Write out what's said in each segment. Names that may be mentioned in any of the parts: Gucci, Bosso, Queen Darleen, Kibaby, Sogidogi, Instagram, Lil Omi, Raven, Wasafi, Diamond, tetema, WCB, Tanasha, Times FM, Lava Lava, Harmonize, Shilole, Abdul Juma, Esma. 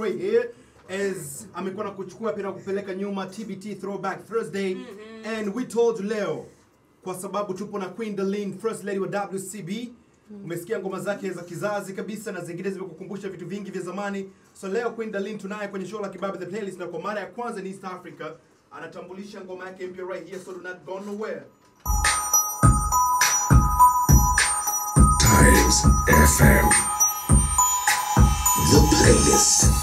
Right here as amekuwa na kuchukua pia kupeleka nyuma TBT Throwback Thursday and we told you leo kwa sababu tupo na Queen Darleen First Lady wa WCB umesikia ngoma zake za kizazi kabisa na zingine zimekukumbusha vitu vingi vya zamani so leo Queen Darleen tunaye kwenye show la Kibaby the playlist na kwa mara ya kwanza ni East Africa anatambulisha ngoma yake mpya right here so do not go nowhere Times FM The playlist.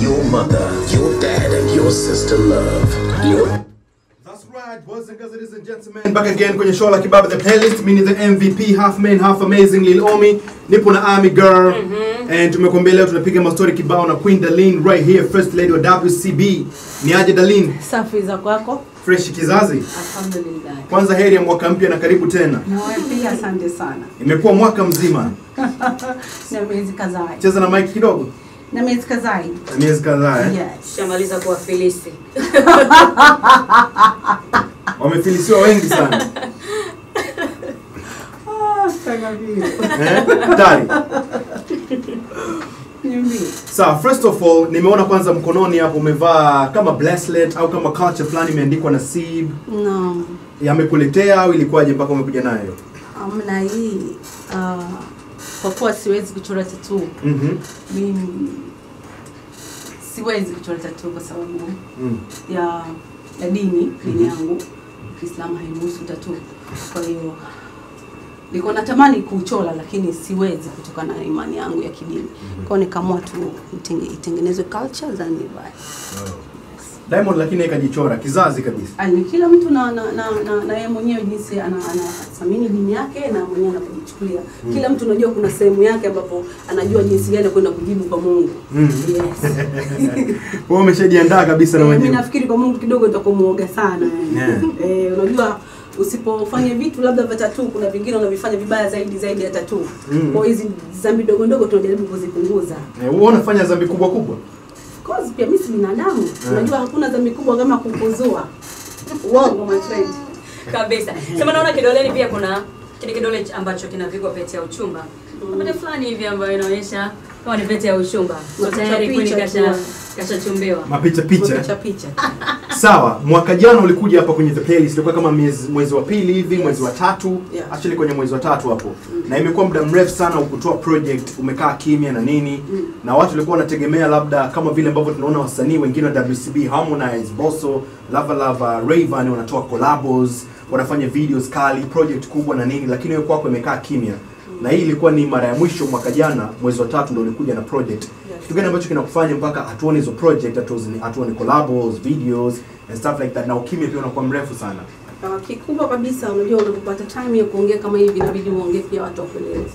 Your mother, your dad, and your sister love. Your That's right, boys and girls, ladies and gentlemen. Back again kwenye show la Kibaby the playlist. Mimi ni the MVP, half man, half amazing Lil Omi. Nipo na Army Girl. And tumekwambia leo tunapiga mastori kibao na Queen Darleen right here, First Lady of WCB. Ni aje Darleen? Safi za kwako. Fresh kizazi. Alhamdulillah. Kwanza heri ya mwaka mpya na karibu tena. Nawe pia asante sana. Imekuwa mwaka mzima. Na miezi kadhaa. Cheza na Mike kidogo. Na miezi kadhaa. Yes. Shamaliza kuwa filisi. Wamefilisiwa wengi sana. Sangavio. Tari. So, first of all, nimeona kwanza mkononi hapo umevaa kama bracelet au kama culture fulani imeandikwa Nasib. No. Yamekuletea au ilikuwaje mpaka umekuja nayo? Amna hii kwa kuwa siwezi kuchora tattoo. Mimi siwezi kuchora tattoo kwa sababu ya dini dini yangu Uislamu hairuhusu tattoo. Kwa hiyo nilikuwa natamani kuchora lakini siwezi kutokana na imani yangu ya kidini. Kwa hiyo nikaamua tu itengenezwe culture za nibai. Diamond lakini akajichora kizazi kabisa. Ani kila mtu na yeye mwenyewe jinsi anathamini dini yake na mwenyewe anapojichukulia. Kila mtu unajua kuna sehemu yake ambapo anajua jinsi gani kwenda kujibu kwa Mungu. Yes. Wewe umeshajiandaa kabisa na mwenyewe. Mimi nafikiri kwa Mungu kidogo nitakomuoga sana. Unajua usipofanya vitu labda vya tattoo kuna vingine unavifanya vibaya zaidi ya tattoo. Kwa hizi dhambi ndogo ndogo tunajaribu kuzipunguza. Wewe unafanya dhambi kubwa kubwa. Cause pia mimi si binadamu. Unajua hakuna dhambi kubwa kama kukuzoa. Wongo my friend. Kabisa. Sema naona kidoleni pia kuna kidole ambacho kinavikwa pete ya uchumba. Pete fulani hivi ambayo inaonyesha kama ni pete ya uchumba. So tayari kweli kashachumbewa. Mapicha picha. Sawa, mwaka jana ulikuja hapa kwenye the playlist ilikuwa kama mwezi wa pili hivi, mwezi wa tatu. Yeah. Actually kwenye mwezi wa tatu hapo. Na imekuwa muda mrefu sana ukutoa project, umekaa kimya na nini. Na watu walikuwa wanategemea labda kama vile ambavyo tunaona wasanii wengine wa WCB, Harmonize, Bosso, Lava Lava, Raven wanatoa collabs, wanafanya videos kali, project kubwa na nini, lakini wewe kwako imekaa kimya. Na hii ilikuwa ni mara ya mwisho mwaka jana mwezi wa 3 ndio ulikuja na project. Kitu gani ambacho kinakufanya mpaka hatuone hizo project, hatuone collabs, videos and stuff like that na ukimya pia unakuwa mrefu sana? Kikubwa kabisa unajua unapopata time ya kuongea kama hivi inabidi uongee pia watu waelewe.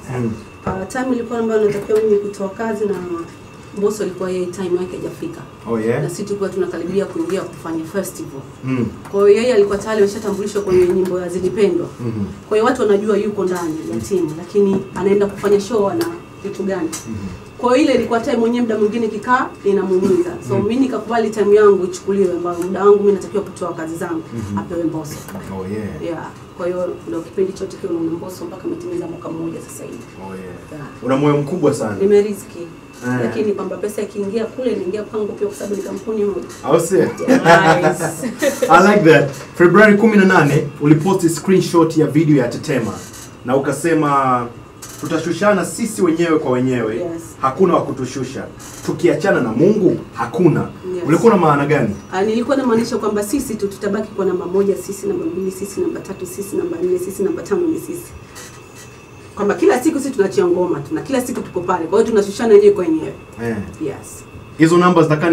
Time ilikuwa ambayo natakiwa mimi kutoa kazi na Bosso ilikuwa yeye time yake haijafika. Na sisi tulikuwa tunakaribia kuingia kufanya festival. Kwa hiyo yeye alikuwa tayari ameshatambulishwa kwenye nyimbo ya Zilipendwa. Kwa hiyo watu wanajua yuko ndani ya timu lakini anaenda kufanya show na kitu gani. Kwa hiyo ile ilikuwa time mwenyewe muda mwingine kikaa inamuumiza. So mimi nikakubali time yangu ichukuliwe ambapo muda wangu mimi natakiwa kutoa kazi zangu apewe Bosso. Kwa hiyo ndio kipindi chote kile na Bosso mpaka umetimiza mwaka mmoja sasa hivi. Una moyo mkubwa sana. Nimeriziki. Lakini kwamba pesa ikiingia kule inaingia pango pia kwa sababu ni kampuni moja. I like that. February 18 ulipost screenshot ya video ya Tetema na ukasema tutashushana sisi wenyewe kwa wenyewe. Hakuna wa kutushusha. Tukiachana na Mungu hakuna. Ulikuwa na maana gani? Nilikuwa namaanisha kwamba sisi tu tutabaki kwa namba moja, sisi namba mbili, sisi namba tatu, sisi namba nne, sisi namba tano ni sisi. Kwamba kila siku sisi tunachia ngoma, tuna kila siku tuko pale. Kwa hiyo tunashushana wenyewe kwa wenyewe. Yeah. Yes. Hizo namba zitakaa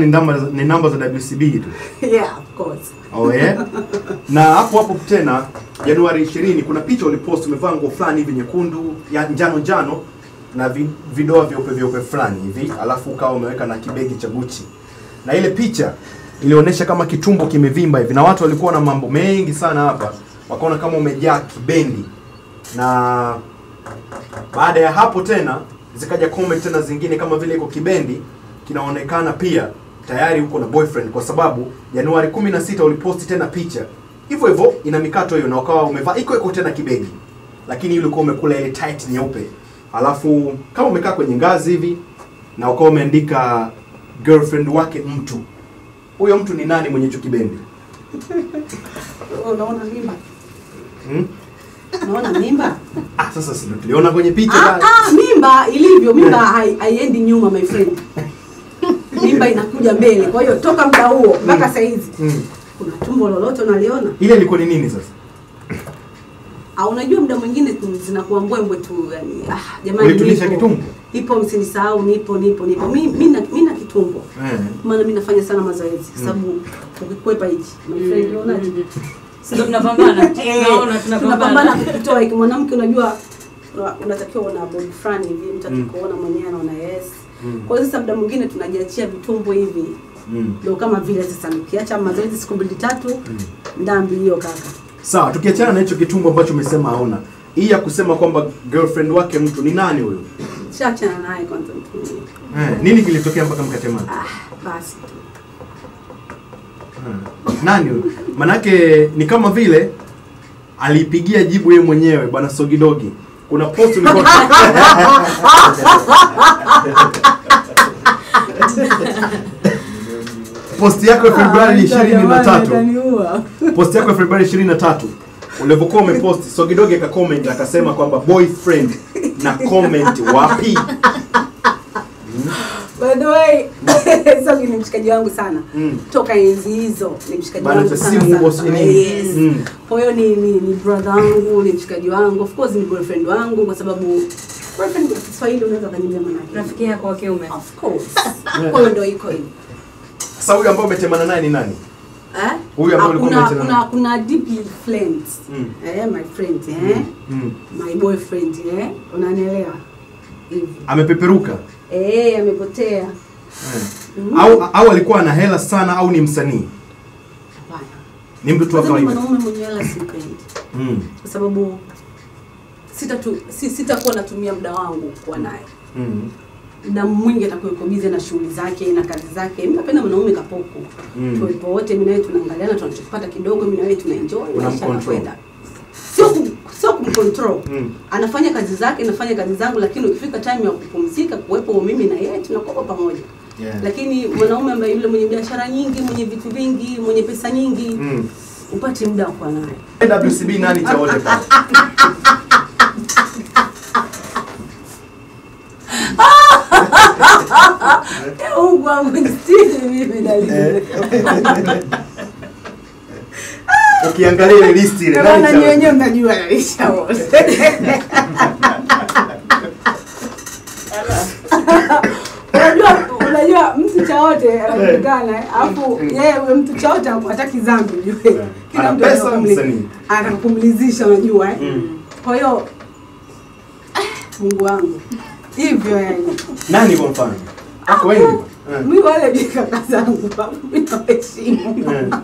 ni namba za WCB tu. Yeah, of course. Oh yeah. Na hapo hapo tena Januari 20 kuna picha ulipost umevaa nguo fulani hivi nyekundu, ya njano njano na vidoa vyeupe vyeupe fulani hivi, alafu ukawa umeweka na kibegi cha Gucci. Na ile picha ilionesha kama kitumbo kimevimba hivi na watu walikuwa na mambo mengi sana hapa. Wakaona kama umejaa kibendi. Na baada ya hapo tena zikaja comment tena zingine kama vile iko kibendi kinaonekana pia tayari uko na boyfriend, kwa sababu Januari 16 uliposti tena picha hivyo hivyo ina mikato hiyo na ukawa umevaa iko tena kibegi, lakini yule uko umekula ile tight nyeupe, alafu kama umekaa kwenye ngazi hivi na ukawa umeandika girlfriend wake mtu. Huyo mtu ni nani mwenye hicho kibendi? Unaona mimba? Unaona mimba? Ah, sasa sisi tuliona kwenye picha mimba ilivyo, mimba haiendi nyuma my friend. Mimba inakuja mbele. Kwa hiyo toka muda huo mpaka sasa hizi kuna tumbo lolote unaliona? Ile ilikuwa ni nini sasa? Unajua muda mwingine zinakuwa mbwembwe tu, yani jamani ulitulisha kitumbo. Ipo msinisahau, nipo. Mimi na kitumbo. Maana mimi nafanya sana mazoezi sababu ukikwepa hichi my friend unaonaje? Sasa tunapambana. Naona tunapambana kutoa hiki mwanamke, unajua unatakiwa una boyfriend hivi, mtakuona mwenyewe anaona yes. Kwa hiyo sasa muda mwingine tunajiachia vitumbo hivi. Ndio kama vile sasa nikiacha mazoezi siku mbili tatu ndambi hiyo kaka. Sawa, tukiachana na hicho kitumbo ambacho umesema haona. Hii ya kusema kwamba girlfriend wake mtu ni nani huyo? Chachana naye kwanza mtu. Nini kilitokea mpaka mkatemana? Basi. Nani huyo? Manake ni kama vile alipigia jibu yeye mwenyewe bwana Sogidogi. Kuna post ulikuwa post yako Februari 23. Post yako Februari 23. Ulipokuwa umepost Sogidogi ka comment akasema kwamba boyfriend na comment wapi? By the way, Sogi ni mshikaji wangu sana. Toka enzi hizo ni mshikaji wangu sana. Yes. Kwa hiyo ni brother wangu, ni mshikaji wangu. Of course ni boyfriend wangu kwa sababu boyfriend kwa Kiswahili unaweza kaniambia maana yake. Rafiki yako wa kiume. Of course. Kwa hiyo ndio iko hivi. Sasa huyu ambao umetemana naye ni nani? Huyu ambao ulikuwa umetemana naye. Kuna deep friends. My friend, my boyfriend, unanielewa? Amepeperuka. Amepotea. Au alikuwa na hela sana au ni msanii? Hapana. Ni mtu tu akawaida. Mwanaume mwenye hela sipendi. Kwa sababu sitakuwa natumia muda wangu kwa naye. Na mwingi atakuwa yuko busy na shughuli zake na kazi zake. Mimi napenda mwanaume kapoko. Kwa hiyo wote mimi naye tunaangaliana, tunachopata kidogo mimi naye tunaenjoy maisha na kwenda. Sio kumcontrol. Anafanya kazi zake, nafanya kazi zangu, lakini ukifika time ya kupumzika kuwepo mimi na yeye tunakopa pamoja. Lakini mwanaume ambaye yule mwenye biashara nyingi, mwenye vitu vingi, mwenye pesa nyingi, upate muda kwa naye. WCB nani cha wote pale? Ungwa mstini mimi dalili. Ukiangalia ile list ile na nyinyi wenyewe mnajua alisha wote. Unajua mtu cha wote anajulikana, alafu yeye mtu cha wote hataki dhambi yule. Kila mtu anakumlizisha unajua. Kwa hiyo Mungu wangu. Hivyo yani. Nani kwa mfano? Ako wengi. Mimi wale bika zangu mimi napeshimu.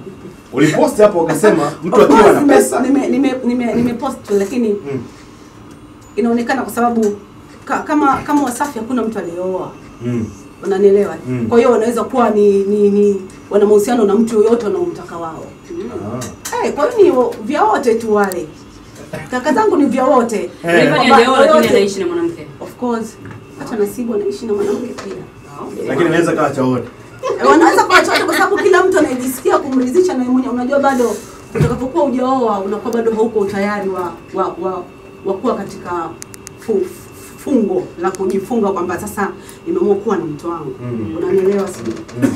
Uliposti hapo ukasema mtu akiwa na pesa nimepost lakini inaonekana kwa sababu kama Wasafi hakuna mtu alioa. Unanielewa? Kwa hiyo wanaweza kuwa ni wana mahusiano na mtu yoyote anaomtaka wao. Kwa hiyo ni vya wote tu wale. Kaka zangu ni vya wote. Raven alioa lakini anaishi na mwanamke. Of course. Hata Nasibu anaishi na mwanamke pia. Lakini anaweza kawa cha wote. Wanaweza kuacha kwa sababu kila mtu anajisikia kumridhisha na mwenyewe. Unajua bado utakapokuwa hujaoa unakuwa bado huko tayari wa kuwa katika fungo la kujifunga kwamba sasa nimeamua kuwa na mtu wangu. Unanielewa sio?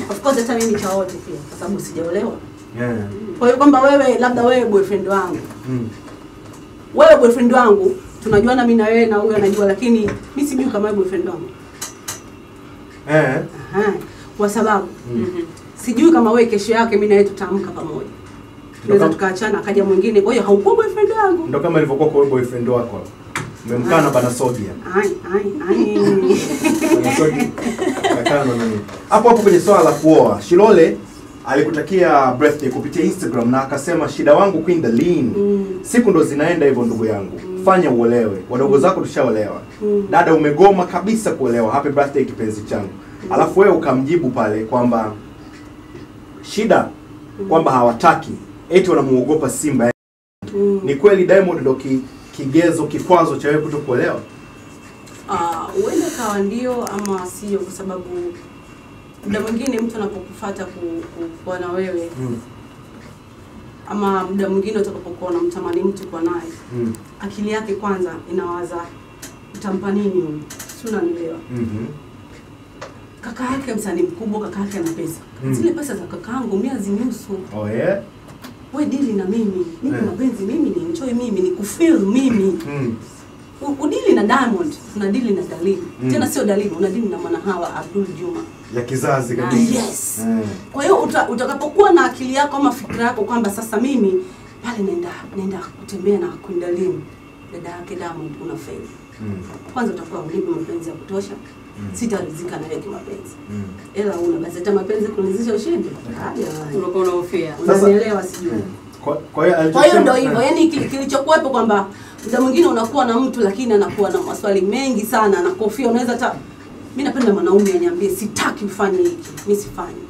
Of course hata mimi cha wote pia kwa sababu sijaolewa. Yeah. Kwa hiyo kwamba wewe labda wewe boyfriend wangu. Wewe boyfriend wangu tunajua na mimi na wewe na huyo anajua lakini mimi sijui kama wewe boyfriend wangu. Kwa sababu sijui kama wewe kesho yake mimi na wewe tutaamka pamoja. Tunaweza tukaachana akaja mwingine. Kwa hiyo haupo boyfriend wangu. Ndio kama ilivyokuwa kwa boyfriend wako. Memkana bana sodia. Hapo hapo kwenye swala la kuoa. Shilole alikutakia birthday kupitia Instagram na akasema shida wangu Queen Darleen. Siku ndo zinaenda hivyo ndugu yangu. Fanya uolewe. Wadogo zako tushaolewa. Dada umegoma kabisa kuolewa. Happy birthday kipenzi changu. Alafu wewe ukamjibu pale kwamba shida kwamba hawataki. Eti wanamuogopa Simba. Ni kweli Diamond ndo kigezo kikwazo cha wewe kutokuolewa? Uende kawa ndio ama sio kwa sababu muda mwingine mtu anapokufuata kuwa na wewe. Ama muda mwingine utakapokuona mtamani mtu kwa naye. Akili yake kwanza inawaza utampa nini huyu? Si unanielewa? Kaka yake msanii mkubwa, kaka yake ana pesa. Zile pesa za kakaangu mimi azinihusu. We dili na mimi, mimi mapenzi mimi ni enjoy mimi, ni kufeel mimi. Udili na Diamond, unadili na Darleen. Tena sio Darleen, unadili na mwana hawa Abdul Juma. Ya kizazi kabisa. Kwa hiyo utakapokuwa na akili yako ama fikra yako kwamba sasa mimi pale naenda kutembea na Queen Darleen, dada yake Diamond unafeli. Kwanza utakuwa ulipi mapenzi ya kutosha. Sitarizika na hiki mapenzi. Ila una bazeta mapenzi kunizisha ushindi. Unakuwa unaofia. Unanielewa sijui. Kwa hiyo ndio hivyo. Yaani kilichokuwa hapo kwamba mtu mwingine unakuwa na mtu lakini anakuwa na maswali mengi sana na kofia unaweza hata mimi napenda mwanaume aniambie sitaki ufanye hiki. Mimi sifanyi.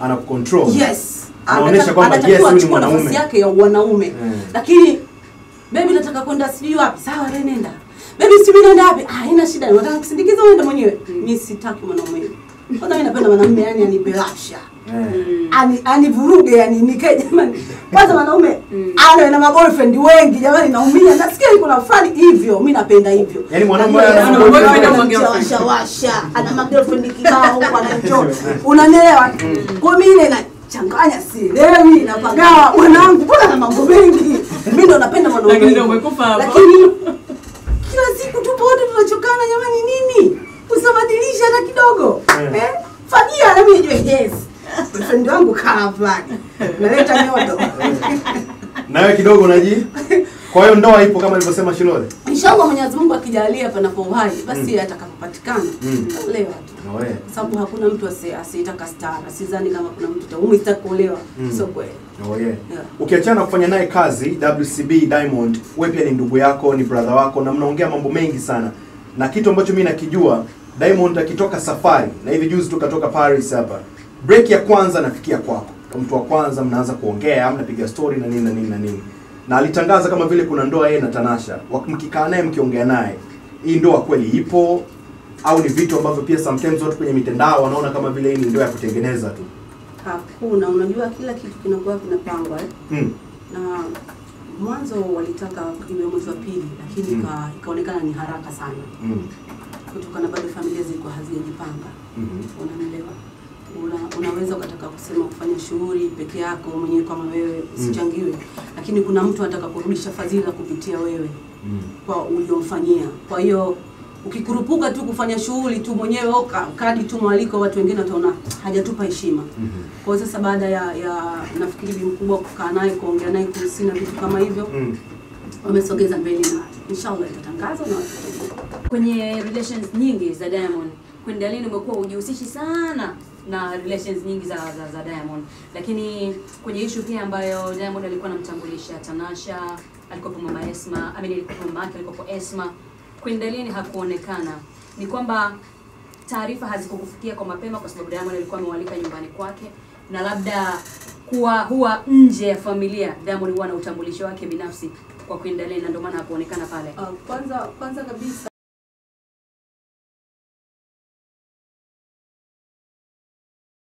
Anakucontrol. Anaonyesha kwamba yes mimi ni mwanaume. Nafasi yake ya wanaume. Lakini baby nataka kwenda sijui wapi. Sawa wewe nenda. Baby si mimi ndio api. Haina shida. Nataka kusindikiza wewe ndio mwenyewe. Mimi sitaki mwanaume. Kwanza mimi napenda mwanaume yani anibelafsha. Anivuruge yani nikae jamani. Kwanza mwanaume ana na boyfriend wengi jamani naumia. Nasikia yuko na fulani hivyo. Mimi napenda hivyo. Yaani mwanaume ana boyfriend mwangewasha washa. Ana girlfriend kibao huko anaenjoy. Unanielewa? Kwa mimi ile changanya sielewi napagawa wanangu bora na mambo mengi. Mimi ndo napenda mwanaume. Lakini ndio umekufa hapo. Lakini kila siku tupo wote tunachokana jamani nini? Usabadilisha hata kidogo. Fanyia na mimi nijue yes. Boyfriend wangu kaa fulani. Naleta nyoto. Nawe kidogo unaji? Kwa hiyo ndoa ipo kama nilivyosema Shilole. Inshallah Mwenyezi Mungu akijalia panapo uhai basi atakapopatikana olewa tu. Kwa sababu hakuna mtu asiyetaka stara. Sidhani kama kuna mtu atakayetaka kuolewa. Sio kweli. Ukiachana kufanya naye kazi WCB Diamond, wewe pia ni ndugu yako, ni brother wako na mnaongea mambo mengi sana. Na kitu ambacho mimi nakijua, Diamond akitoka safari na hivi juzi tukatoka Paris hapa. Break ya kwanza nafikia kwako. Mtu wa kwanza mnaanza kuongea, mnapiga story na nini na nini na nini. Na alitangaza kama vile kuna ndoa yeye na Tanasha. Mkikaa naye mkiongea naye. Hii ndoa kweli ipo au ni vitu ambavyo pia sometimes watu kwenye mitandao wanaona kama vile hii ndoa ya kutengeneza tu? Hakuna, unajua kila kitu kinakuwa kinapangwa na mwanzo walitaka iwe mwezi wa pili lakini ikaonekana ni haraka sana. Kutokana bado familia zilikuwa hazijipanga. Unanielewa? Unaweza ukataka kusema kufanya shughuli peke yako mwenyewe kama wewe usichangiwe lakini kuna mtu atakaporudisha fadhila kupitia wewe kwa uliomfanyia. Kwa hiyo ukikurupuka tu kufanya shughuli tu mwenyewe kadi tu mwaliko watu wengine wataona hajatupa heshima. Kwa hiyo sasa baada ya nafikiri bi mkubwa kukaa naye kuongea naye kuhusu na vitu kama hivyo wamesogeza mbele na inshallah itatangazwa na watu. Kwenye relations nyingi za Diamond Queen Darleen umekuwa ujihusishi sana na relations nyingi za Diamond lakini kwenye issue pia ambayo Diamond alikuwa anamtambulisha Tanasha alikuwa kwa mama Esma alikuwa kwa Esma Queen Darleen hakuonekana. Ni kwamba taarifa hazikukufikia kwa mapema kwa sababu Diamond alikuwa amewalika nyumbani kwake na labda kuwa huwa nje ya familia Diamond huwa na utambulisho wake binafsi kwa Queen Darleen na ndio maana hakuonekana pale. Kwanza kabisa